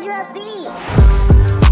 Tundra Beats.